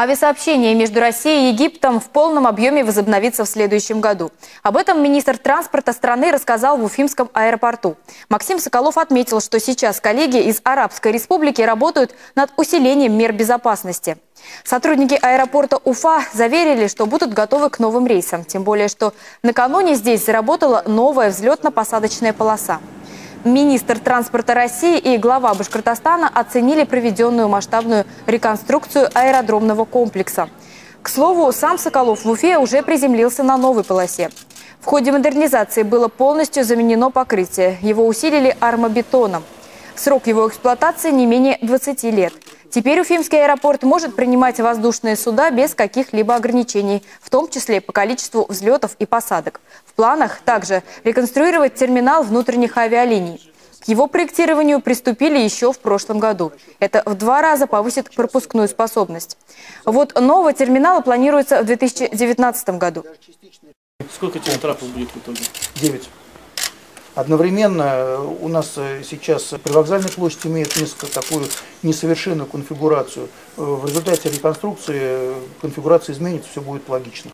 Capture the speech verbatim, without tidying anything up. Авиасообщение между Россией и Египтом в полном объеме возобновится в следующем году. Об этом министр транспорта страны рассказал в Уфимском аэропорту. Максим Соколов отметил, что сейчас коллеги из Арабской Республики работают над усилением мер безопасности. Сотрудники аэропорта Уфа заверили, что будут готовы к новым рейсам. Тем более, что накануне здесь заработала новая взлетно-посадочная полоса. Министр транспорта России и глава Башкортостана оценили проведенную масштабную реконструкцию аэродромного комплекса. К слову, сам Соколов в Уфе уже приземлился на новой полосе. В ходе модернизации было полностью заменено покрытие. Его усилили армобетоном. Срок его эксплуатации не менее двадцати лет. Теперь Уфимский аэропорт может принимать воздушные суда без каких-либо ограничений, в том числе по количеству взлетов и посадок. В планах также реконструировать терминал внутренних авиалиний. К его проектированию приступили еще в прошлом году. Это в два раза повысит пропускную способность. Вот нового терминала планируется в две тысячи девятнадцатом году. Сколько терминалов будет в итоге? Девять. Одновременно у нас сейчас привокзальная площадь имеет несколько такую несовершенную конфигурацию. В результате реконструкции конфигурация изменится, все будет логично.